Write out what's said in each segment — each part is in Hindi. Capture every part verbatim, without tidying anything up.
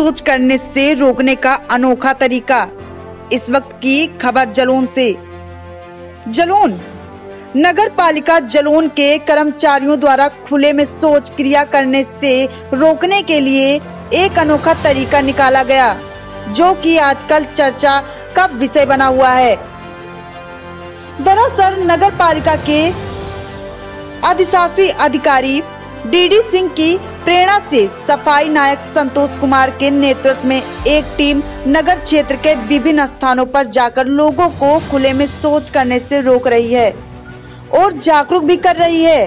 सोच करने से रोकने का अनोखा तरीका। इस वक्त की खबर जलौन से। जलौन नगर पालिका जलौन के कर्मचारियों द्वारा खुले में सोच क्रिया करने से रोकने के लिए एक अनोखा तरीका निकाला गया, जो कि आजकल चर्चा का विषय बना हुआ है। दरअसल नगर पालिका के अधिशासी अधिकारी डीडी सिंह की प्रेरणा से सफाई नायक संतोष कुमार के नेतृत्व में एक टीम नगर क्षेत्र के विभिन्न स्थानों पर जाकर लोगों को खुले में शौच करने से रोक रही है और जागरूक भी कर रही है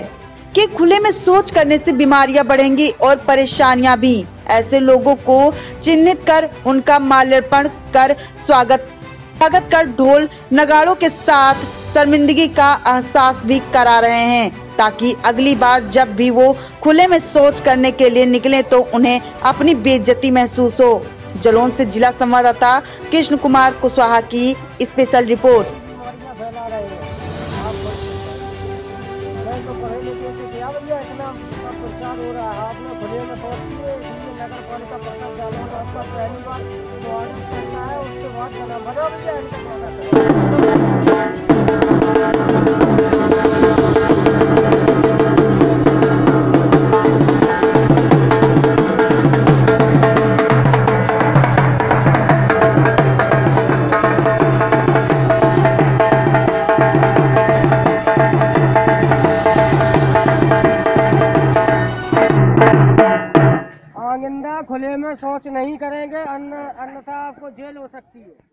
कि खुले में शौच करने से बीमारियां बढ़ेंगी और परेशानियां भी। ऐसे लोगों को चिन्हित कर उनका माल्यार्पण कर स्वागत स्वागत कर ढोल नगाड़ों के साथ शर्मिंदगी का एहसास भी करा रहे हैं, ताकि अगली बार जब भी वो खुले में शौच करने के लिए निकले तो उन्हें अपनी बेइज्जती महसूस हो। जलौन से जिला संवाददाता कृष्ण कुमार कुशवाहा की स्पेशल रिपोर्ट। खुले में शौच नहीं करेंगे अन्य अन्यथा आपको जेल हो सकती है।